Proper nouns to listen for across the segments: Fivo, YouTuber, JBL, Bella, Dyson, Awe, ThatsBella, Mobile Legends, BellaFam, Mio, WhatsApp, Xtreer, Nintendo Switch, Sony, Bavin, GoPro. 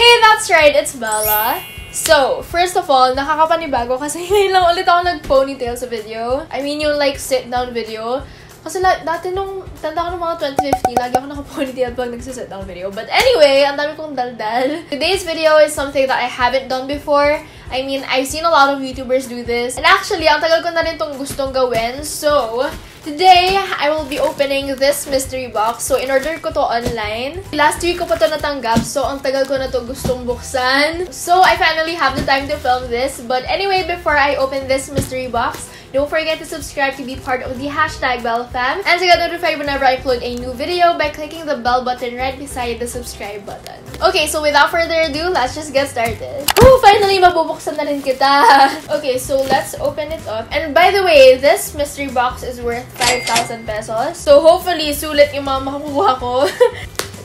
Hey, that's right, it's Bella. So, first of all, nakakapanibago kasi ngayon lang ulit ako nag-ponytail sa video. I mean, yung like sit-down video. Kasi dati nung, tanda ko ng mga 2015, lagi ako naka-ponytail pag nagsisit-down video. But anyway, ang dami kong daldal. Today's video is something that I haven't done before. I mean, I've seen a lot of YouTubers do this. And actually, ang tagal ko na rin tong gustong gawin. So, today, I will be opening this mystery box. So, in-order ko to online. Last week ko pa to natanggap. So, ang tagal ko na to gustong buksan. So, I finally have the time to film this. But anyway, before I open this mystery box, don't forget to subscribe to be part of the hashtag BellaFam and to get notified whenever I upload a new video by clicking the bell button right beside the subscribe button. Okay, so without further ado, let's just get started. Oh, finally, mabubuksan na rin kita! Okay, so let's open it up. And by the way, this mystery box is worth 5,000 pesos. So hopefully, sulit yung mga makukuha ko.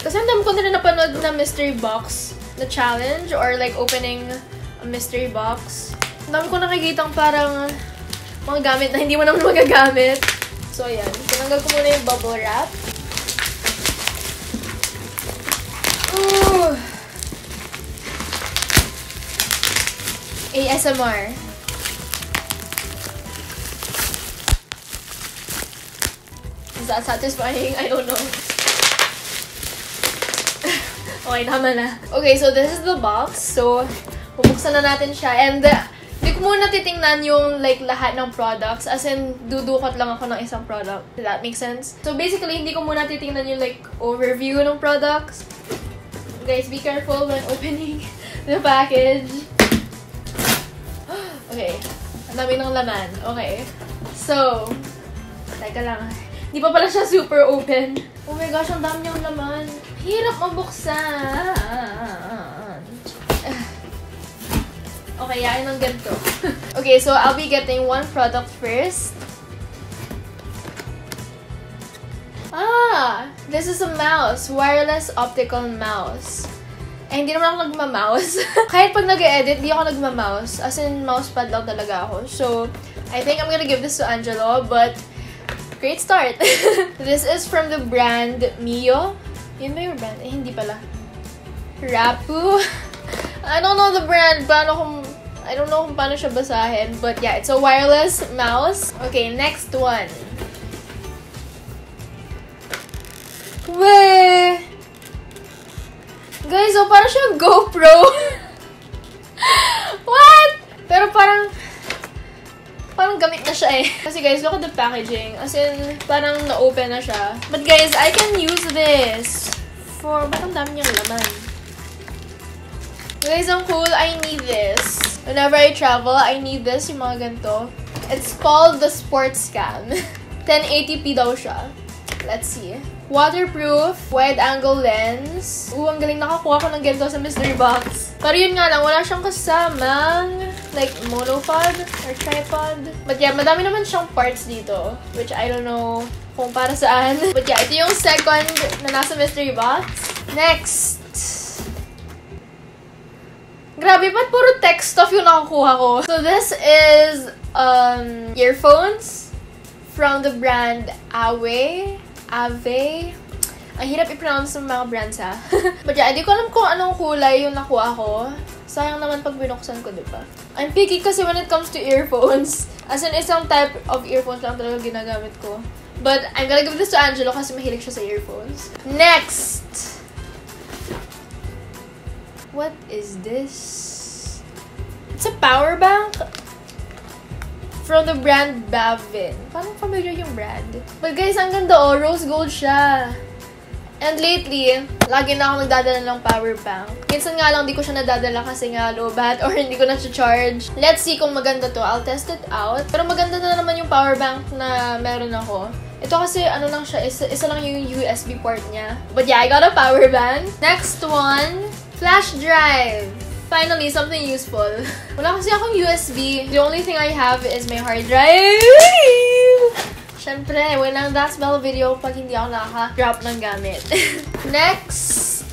Kasi ang dami ko na napanood na mystery box na challenge or like opening a mystery box. Ang dami ko nakikitang parang mga gamit na hindi mo naman magagamit. So, ayan. Tinanggal ko muna yung bubble wrap. Ooh! ASMR. Is that satisfying? I don't know. Okay, tama na. Okay, so this is the box. So, bubuksan na natin siya. And hindi ko muna titingnan yung like lahat ng products. As in, dudukot lang ako ng isang product. Does that make sense? So basically, hindi ko muna titingnan yung like overview ng products. Guys, be careful when opening the package. Okay. Ang dami ng laman. Okay. So, teka lang. Hindi pa pala siya super open. Oh my gosh, ang dami niyang laman. Hirap mabuksan. Okay, yain ng ganito. Okay, so I'll be getting one product first. Ah! This is a mouse. Wireless optical mouse. Eh, hindi naman ako nagma-mouse. Kahit pag nag-e-edit, hindi ako nagma-mouse. As in, mousepad lang talaga ako. So, I think I'm gonna give this to Angelo, but great start. This is from the brand Mio. Yun ba yung brand? Eh, hindi pala. Rapu. I don't know the brand, I don't know kung paano siya basahin, but yeah, it's a wireless mouse. Okay, next one. Weh! Guys, oh, parang siyang GoPro. What? Pero parang gamit na siya eh. Kasi guys, look at the packaging. As in, parang na-open na siya. But guys, I can use this for, ba't ang dami niyang laman? Guys, ang cool. I need this. Whenever I travel, I need this. Yung mga ganito. It's called the sports cam. 1080p daw siya. Let's see. Waterproof, wide-angle lens. Oo, ang galing. Nakakuha ko ng ganito sa mystery box. Pero yun nga lang, wala siyang kasamang like monopod or tripod. But yeah, madami naman siyang parts dito. Which I don't know kung para saan. But yeah, ito yung second na nasa mystery box. Next! Grabe, ba't puro tech stuff yung nakakuha ko? So, this is earphones from the brand Awe. Ang hirap i-pronounce ng mga brands, ha? But yeah, hindi ko alam kung anong kulay yung nakuha ko. Sayang naman pag binuksan ko, diba? I'm picky kasi when it comes to earphones. As in, isang type of earphones lang talaga ginagamit ko. But I'm gonna give this to Angelo kasi mahilig siya sa earphones. Next! What is this? It's a power bank from the brand Bavin. Parang familiar yung brand. But guys, ang ganda oh, rose gold siya. And lately, lagi na ako nagdadala ng power bank. Minsan nga lang, di ko siya nadadala kasi nga low bat or hindi ko na siya charge. Let's see kung maganda to. I'll test it out. Pero maganda na naman yung power bank na meron ako. Ito kasi ano lang siya, isa lang yung USB port niya. But yeah, I got a power bank. Next one. Flash drive! Finally, something useful. Wala kasi akong USB. The only thing I have is my hard drive. Siyempre, walang That's Bell video pag hindi ako nakaka-drop ng gamit. Next!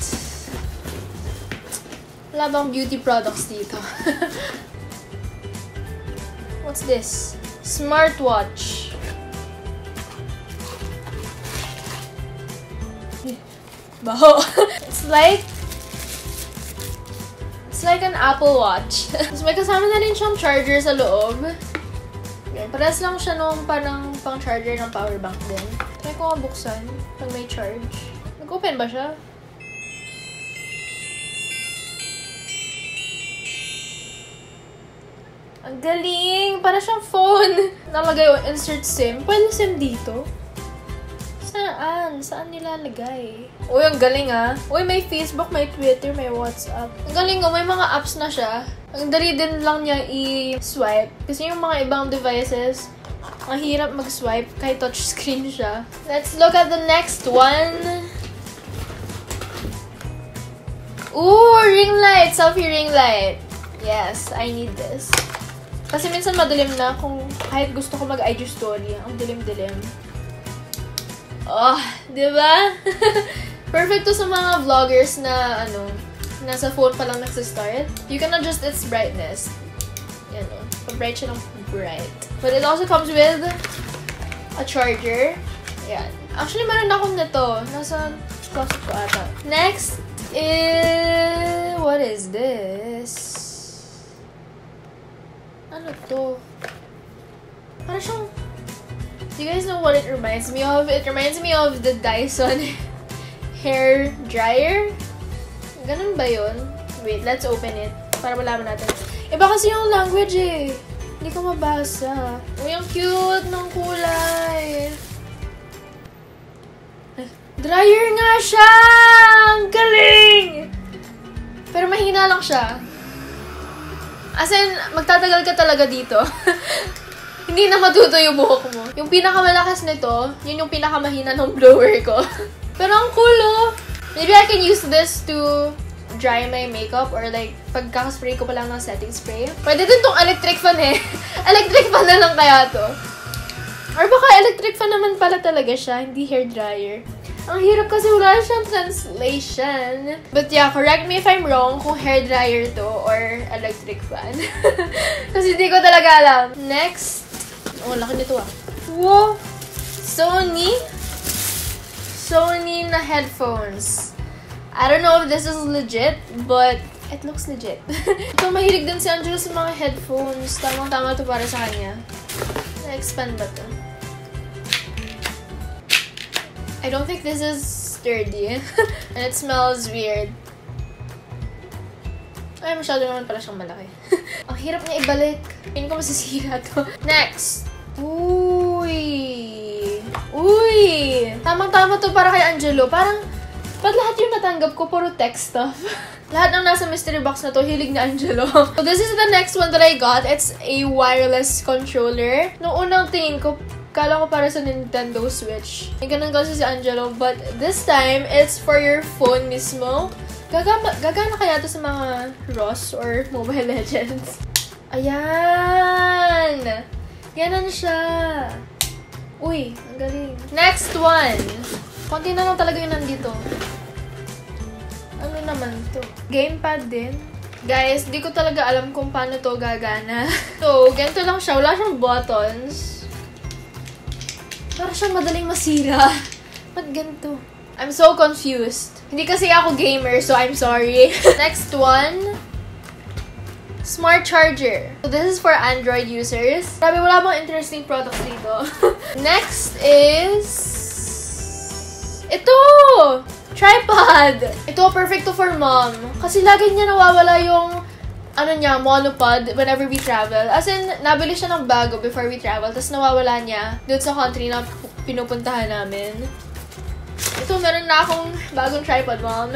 Wala bang beauty products dito? What's this? Smartwatch. Baho. It's like It's like an Apple Watch. So, may kasama na rin siyang charger sa loob. Yan. Parehas lang siya nung parang pang-charger ng power bank din. Try ko nga buksan pag may charge. Nag-open ba siya? Ang galing! Para siyang phone! Nalagay yung insert SIM. Pwede SIM dito? Saan? Saan nilalagay? Uy, ang galing ah! Uy, may Facebook, may Twitter, may WhatsApp. Ang galing oh, may mga apps na siya. Ang dali din lang niya i-swipe. Kasi yung mga ibang devices, ang hirap mag-swipe kahit touchscreen siya. Let's look at the next one. Ooh! Ring light! Selfie ring light! Yes, I need this. Kasi minsan madilim na kung kahit gusto ko mag-IG story. Ang dilim-dilim. Oh, diba? Perfect to sa mga vloggers na ano, nasa phone pa lang nagsistart. You can adjust its brightness. Yan o. Pa-bright siya ng bright. But it also comes with a charger. Yan. Actually, meron akong nito. Nasa closet ko ata. Next is... What is this? Ano to? Parang siyang... Do you guys know what it reminds me of? It reminds me of the Dyson hair dryer. Ganun ba yun? Wait, let's open it. Para malaman natin. Iba kasi yung language eh. Hindi ko mabasa. Uy, ang cute ng kulay. Dryer nga siya! Ang galing! Pero mahina lang siya. As in, magtatagal ka talaga dito. Hindi na matutuyo yung buhok mo. Yung pinakamalakas nito, yun yung pinakamahina ng blower ko. Pero ang cool, oh! Maybe I can use this to dry my makeup or like, pagkakaspray ko pa lang ng setting spray. Pwede din tong electric fan eh. Electric fan na lang kaya to. Or baka electric fan naman pala talaga siya, hindi hair dryer. Ang hirap kasi wala siyang translation. But yeah, correct me if I'm wrong kung hair dryer to or electric fan. Kasi hindi ko talaga alam. Next. Oh, laki nito ah. Whoa! Sony na headphones. I don't know if this is legit, but it looks legit. Ito, mahilig din si Angelo sa mga headphones. Tamang-tama to para sa kanya. Na-expand ba to? I don't think this is sturdy. And it smells weird. Ay, masyado naman pala siyang malaki. Ang hirap niya ibalik. Hindi ko masisira to. Next! Uy! Uy! Tamang-tama to para kay Angelo. Parang, ba't lahat yung natanggap ko, puro tech stuff? Lahat ng nasa mystery box na to, hilig na Angelo. So, this is the next one that I got. It's a wireless controller. Noong unang tingin ko, kala ko para sa Nintendo Switch. May ganun kasi si Angelo, but this time, it's for your phone mismo. Gagana kaya to sa mga ROS or Mobile Legends. Ayan! Ganon siya. Uy, ang galing. Next one! Konti na lang talaga yun nandito. Ano naman to? Gamepad din. Guys, di ko talaga alam kung paano to gagana. So, ganito lang siya. Wala siyang buttons. Parang siyang madaling masira. Ba't ganito? I'm so confused. Hindi kasi ako gamer, so I'm sorry. Next one. Smart charger. So this is for Android users. Sabi, wala bang interesting products dito? Next is... Ito! Tripod! Ito, perfect to for mom. Kasi lagi niya nawawala yung... ano niya, monopod whenever we travel. As in, nabili siya ng bago before we travel, tapos nawawala niya doon sa country na pinupuntahan namin. Ito, meron na akong bagong tripod, mom.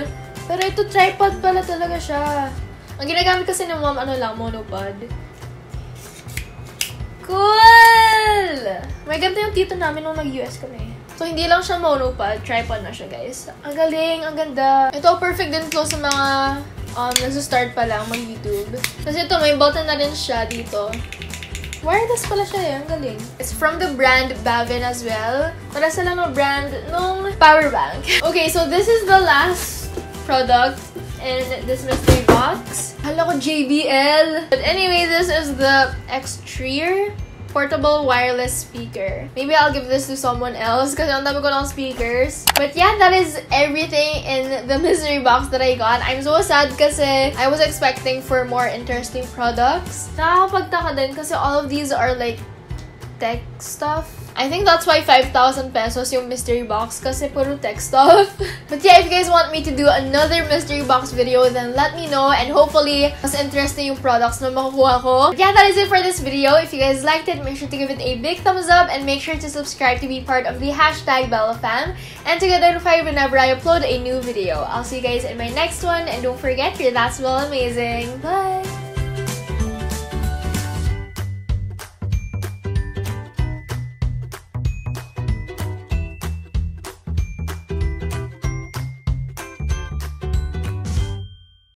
Pero ito, tripod pala talaga siya. Ang ginagamit kasi ng mom, ano lang, monopod. Cool! May ganito yung tito namin nung nag-US kami. So, hindi lang siya monopod, tripod na siya, guys. Ang galing, ang ganda. Ito, perfect din close sa mga nag-start pa lang mag-YouTube. Kasi ito, may button na rin siya dito. Wireless pala siya eh. Ang galing. It's from the brand Bavin as well. Para sa lang ng brand nung power bank. Okay, so this is the last product in this mystery box. Hala ko, JBL. But anyway, this is the Xtreer portable wireless speaker. Maybe I'll give this to someone else because on top of all speakers. But yeah, that is everything in the mystery box that I got. I'm so sad because I was expecting for more interesting products. Nakakapagtaka din kasi all of these are like tech stuff. I think that's why 5,000 pesos yung mystery box kasi puro tech stuff. But yeah, if you guys want me to do another mystery box video, then let me know and hopefully mas interesting yung products na makukuha ko. But yeah, that is it for this video. If you guys liked it, make sure to give it a big thumbs up and make sure to subscribe to be part of the #BellaFam and to get notified whenever I upload a new video. I'll see you guys in my next one and don't forget, you're that's well amazing. Bye!